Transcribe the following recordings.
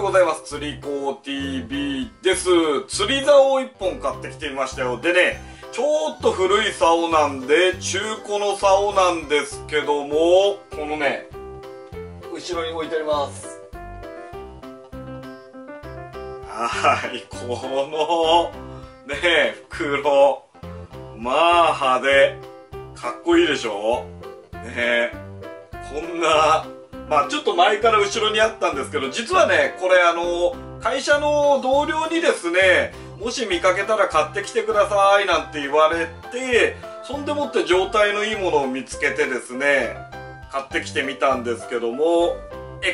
でございます。釣り子 TV です。釣り竿を1本買ってきてみましたよ。でね、ちょっと古い竿なんで、中古の竿なんですけども、このね、後ろに置いてあります。はい、この、ね、袋。まあ派手。かっこいいでしょ?ね、こんな、まあちょっと前から後ろにあったんですけど、実はね、これ会社の同僚にですね、もし見かけたら買ってきてくださいなんて言われて、そんでもって状態のいいものを見つけてですね、買ってきてみたんですけども、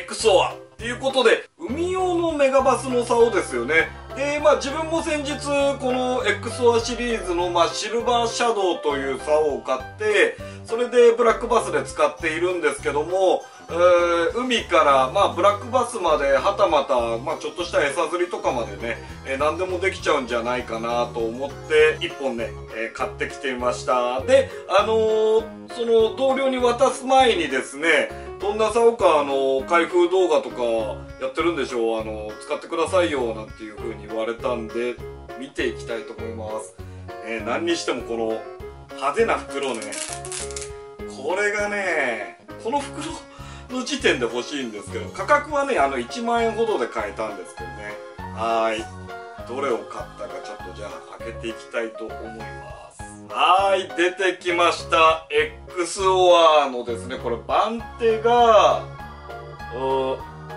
XOR っていうことで、海用のメガバスの竿ですよね。で、まあ自分も先日、この XOR シリーズの、シルバーシャドウという竿を買って、それでブラックバスで使っているんですけども、海から、ブラックバスまで、はたまた、ちょっとした餌釣りとかまでね、何でもできちゃうんじゃないかなと思って、一本ね、買ってきてみました。で、その、同僚に渡す前にですね、どんな竿か、開封動画とかやってるんでしょう、使ってくださいよ、なんていう風に言われたんで、見ていきたいと思います。何にしてもこの、派手な袋ね、これがね、この袋、の時点で欲しいんですけど、価格はね、1万円ほどで買えたんですけどね。はい。どれを買ったかちょっとじゃあ開けていきたいと思います。はい。出てきました。XOR のですね、これ番手が、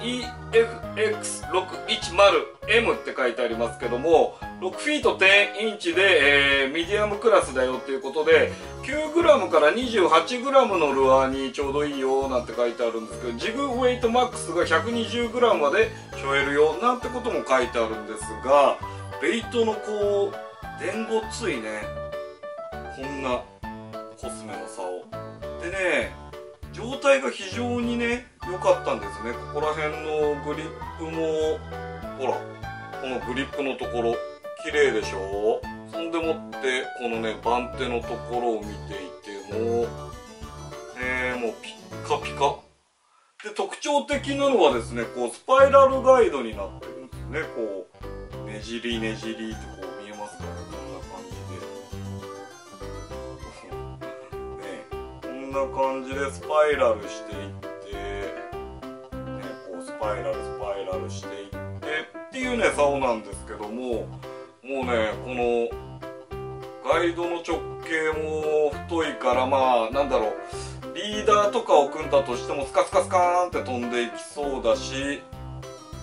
EFX-610M って書いてありますけども、6フィート10インチで、ミディアムクラスだよっていうことで、9g から 28g のルアーにちょうどいいよなんて書いてあるんですけど、ジグウェイトマックスが 120g までしょえるよなんてことも書いてあるんですが、ベイトのこう、伝ごついね、こんなコスメの竿。でね、状態が非常にね、良かったんですね。ここら辺のグリップも、ほら、このグリップのところ、綺麗でしょ?そんでもって、このね、番手のところを見ていても、もうピッカピカ。で、特徴的なのはですね、こう、スパイラルガイドになってるんですね。こう、ねじりねじりってこう見えますからね、こんな感じで。ね、こんな感じでスパイラルしていって、ね、こう、スパイラルしていって、っていうね、竿なんですけども、もうね、このガイドの直径も太いから、なんだろう、リーダーとかを組んだとしてもスカスカスカーンって飛んでいきそうだし、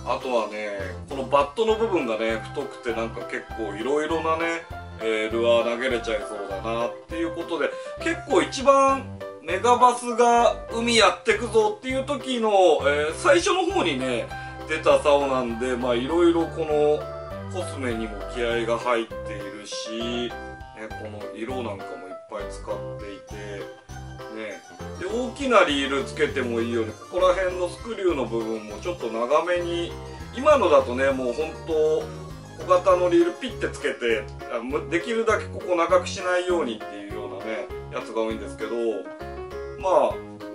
あとはね、このバットの部分がね、太くてなんか結構いろいろなね、ルアー投げれちゃいそうだなっていうことで、結構一番メガバスが海やってくぞっていう時の、最初の方にね、出た竿なんで、いろいろこの、コスメにも気合が入っているし、この色なんかもいっぱい使っていて、で、大きなリールつけてもいいように、ここら辺のスクリューの部分もちょっと長めに、今のだとね、もう本当小型のリールピッてつけて、できるだけここ長くしないようにっていうようなね、やつが多いんですけど、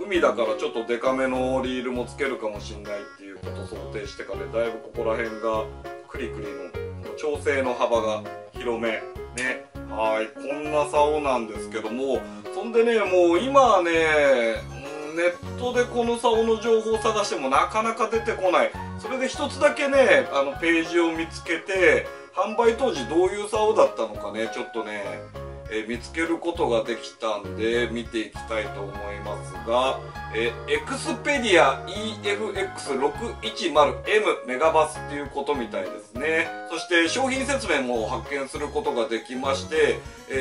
海だからちょっとデカめのリールもつけるかもしれないっていうことを想定してから、だいぶここら辺がクリクリの調整の幅が広め。ね。はい。こんな竿なんですけども、そんでね、もう今はね、ネットでこの竿の情報を探してもなかなか出てこない。それで一つだけね、ページを見つけて、販売当時どういう竿だったのかね、ちょっとね、見つけることができたんで見ていきたいと思いますが、エクスペディア EFX610M メガバスっていうことみたいですね。そして商品説明も発見することができまして、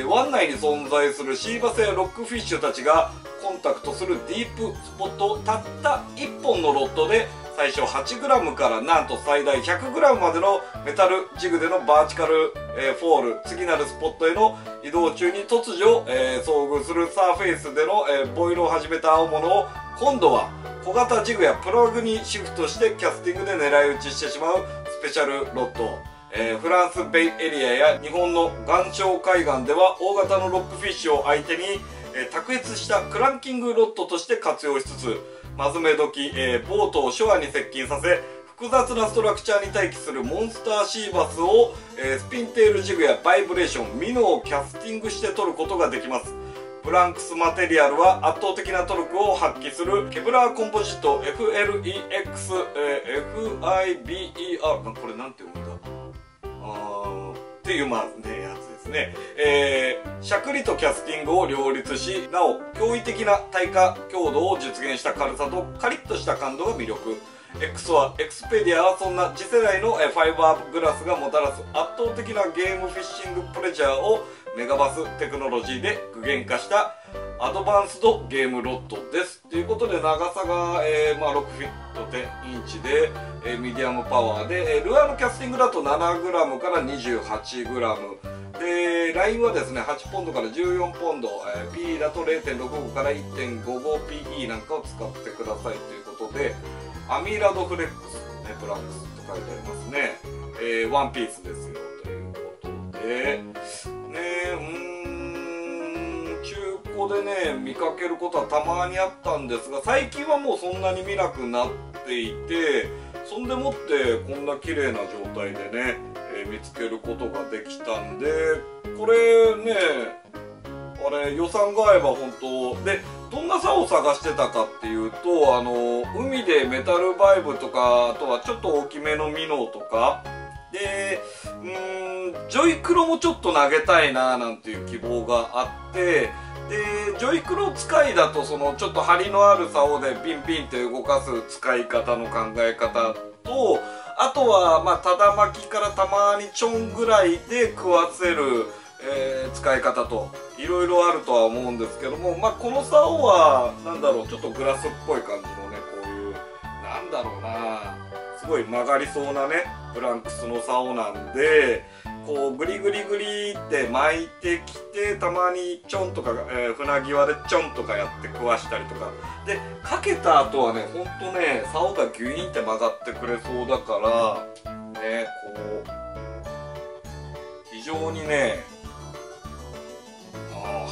湾内に存在するシーバスやロックフィッシュたちがコンタクトするディープスポットをたった1本のロッドで最小 8g からなんと最大 100g までのメタルジグでのバーチカルフォール、次なるスポットへの移動中に突如遭遇するサーフェイスでのボイルを始めた青物を今度は小型ジグやプラグにシフトしてキャスティングで狙い撃ちしてしまうスペシャルロッド。フランスベイエリアや日本の岩礁海岸では大型のロックフィッシュを相手に卓越したクランキングロッドとして活用しつつ、マズメ時、ボートをショアに接近させ、複雑なストラクチャーに待機するモンスターシーバスを、スピンテールジグやバイブレーション、ミノをキャスティングして取ることができます。ブランクスマテリアルは圧倒的なトルクを発揮するケブラーコンポジット FLEXFIBER、 これなんて読むんだっていうまあねやつですね。しゃくりとキャスティングを両立し、なお驚異的な耐火強度を実現した軽さとカリッとした感度が魅力。XOR、Xpediaはそんな次世代のファイバーグラスがもたらす圧倒的なゲームフィッシングプレジャーをメガバステクノロジーで具現化したアドバンスドゲームロッドです。ということで長さが、6フィット10インチで、ミディアムパワーで、ルアーのキャスティングだと 7g から 28g で、ラインはですね8ポンドから14ポンド、PE だと 0.65 から 1.55PE なんかを使ってくださいということで、アミラドフレックスのねブラックスと書いてありますね。ワンピースですよということでね。中古でね見かけることはたまにあったんですが、最近はもうそんなに見なくなっていて、そんでもってこんな綺麗な状態でね、見つけることができたんで、これねあれ予算が合えば本当で。どんな竿を探してたかっていうと、海でメタルバイブとか、あとはちょっと大きめのミノーとかで、ジョイクロもちょっと投げたいななんていう希望があって、でジョイクロ使いだとそのちょっと張りのある竿でビンビンって動かす使い方の考え方と、あとはまあただ巻きからたまにちょんぐらいで食わせる。使い方といろいろあるとは思うんですけども、まあ、この竿はなんだろうちょっとグラスっぽい感じのねこういうなんだろうなすごい曲がりそうなねブランクスの竿なんで、こうグリグリグリって巻いてきて、たまにちょんとか、船際でちょんとかやって食わしたりとかで、かけた後はねほんとね竿がギュイーンって曲がってくれそうだからね、こう非常にね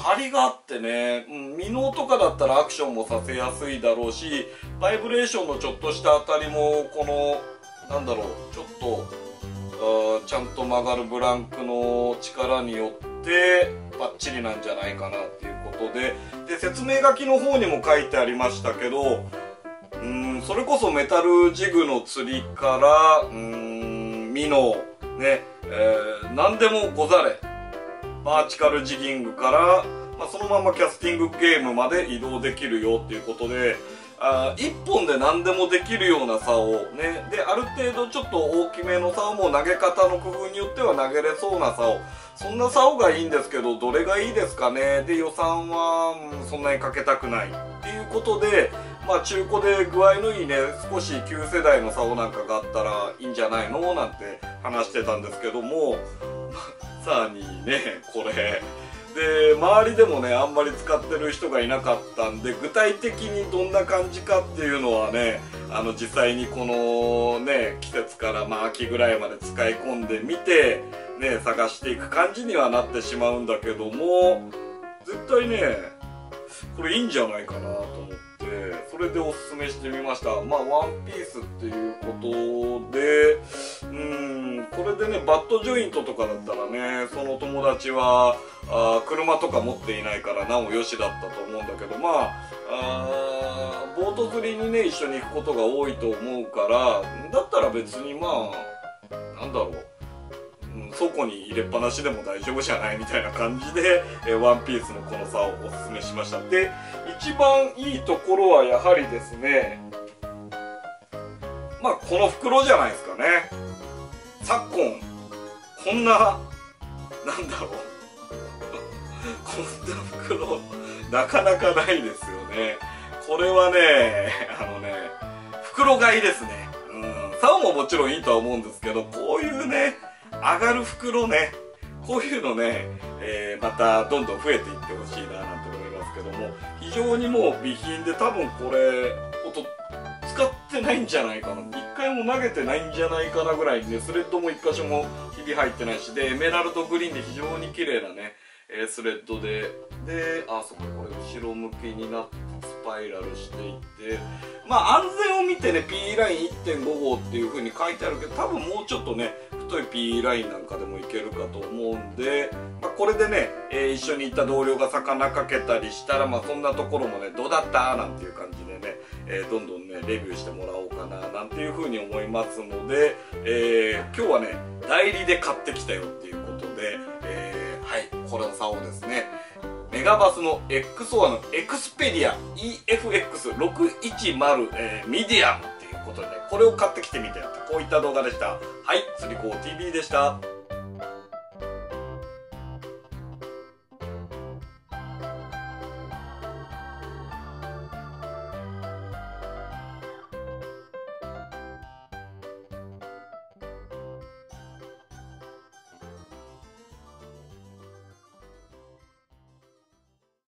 張りがあってね、ミノーとかだったらアクションもさせやすいだろうし、バイブレーションのちょっとした当たりもこのなんだろうちょっとちゃんと曲がるブランクの力によってバッチリなんじゃないかなっていうことで、で説明書きの方にも書いてありましたけど、それこそメタルジグの釣りからミノーね、何でもござれ。バーチカルジギングから、そのままキャスティングゲームまで移動できるよっていうことで、1本で何でもできるような竿をね、である程度ちょっと大きめの竿も投げ方の工夫によっては投げれそうな竿、そんな竿がいいんですけどどれがいいですかね、で予算は、そんなにかけたくないっていうことで、中古で具合のいいね少し旧世代の竿なんかがあったらいいんじゃないのなんて話してたんですけどもさらにねこれで周りでもねあんまり使ってる人がいなかったんで、具体的にどんな感じかっていうのはね実際にこのね季節から秋ぐらいまで使い込んでみてね探していく感じにはなってしまうんだけども、絶対ねこれいいんじゃないかなと思って、それでおすすめしてみました。ワンピースっていうことでこれでねバッドジョイントとかだったらね、その友達は車とか持っていないからなおよしだったと思うんだけど、ボート釣りにね一緒に行くことが多いと思うから、だったら別になんだろう倉庫に入れっぱなしでも大丈夫じゃないみたいな感じで、ワンピースのこの竿をおすすめしました。で一番いいところはやはりですねこの袋じゃないですかね。昨今こんななんだろうこんな袋なかなかないですよね。これはね袋買いですね。竿ももちろんいいとは思うんですけど、こういうね上がる袋ね、こういうのね、またどんどん増えていってほしいななんて思いますけども、非常にもう備品で多分これ使ってないんじゃないかな、1回も投げてないんじゃないかなぐらいね、スレッドも1箇所もひび入ってないしで、エメラルドグリーンで非常に綺麗なね、スレッドであそここれ後ろ向きになってパイラルしていって、まあ安全を見てね P ライン 1.5 号っていう風に書いてあるけど、多分もうちょっとね太い P ラインなんかでもいけるかと思うんで、まあ、これでね、一緒に行った同僚が魚かけたりしたら、まあそんなところもねどうだったなんていう感じでね、どんどんねレビューしてもらおうかななんていう風に思いますので、今日はね代理で買ってきたよっていうことで、はいこの差をですねメガバスの XOR のエクスペディア EFX-610M、ミディアムということで、ね、これを買ってきてみたよってこういった動画でした。はい、釣り子 TV でした。